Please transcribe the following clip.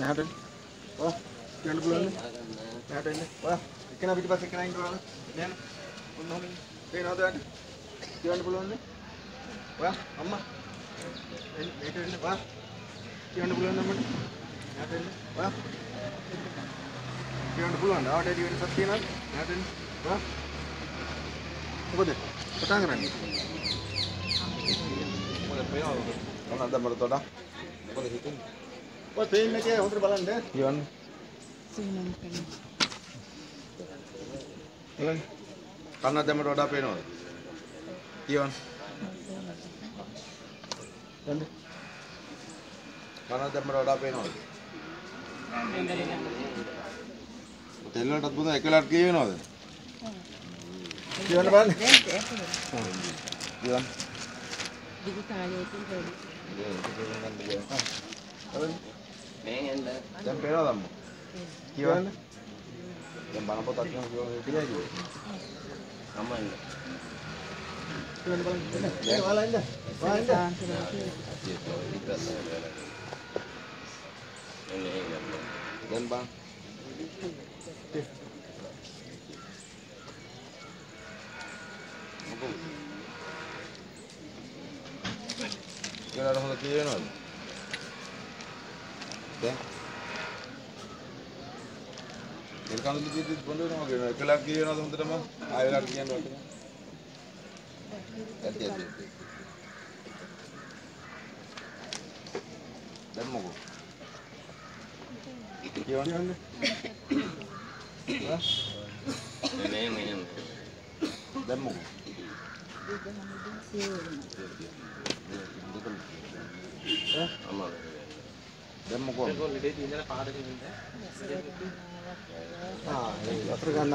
Nahan. Wah, jangan pulang nih. Nahan ini. Wah, ikan abis pas ikan itu orang. Nahan. Untung ini. Penat ada. Jangan pulang nih. Wah, amma. Nahan ini. Wah, jangan pulang namun. Nahan ini. Wah, jangan pulang. Awak ada di mana sakti nak? Nahan ini. Wah, apa deh? Petang kan? Mana ada mertua dah? Apa di situ? What do you make a hundred balan there? You want? Canna Demaroda Peno. You want? Canna Demaroda Peno. Tell her to put a color key, you know. You want one? You want? Jangan pernah kamu. Gimana? Jangan bana potak yang dia juga. Sama ini. Jangan bana. Jangan wala ini. Wala ini. Jangan bang. Jangan rosak dia non. Deh, kalau tu kita benda orang kita, kalau kita orang tu macam mana? Air lagi yang orang tu. Hati-hati. Dan mogu. Kian ni. Hah? Nenek. Dan mogu. Hah? Amal. Demo ko. Demo le de 3 jana 5 de. Ah, atragana.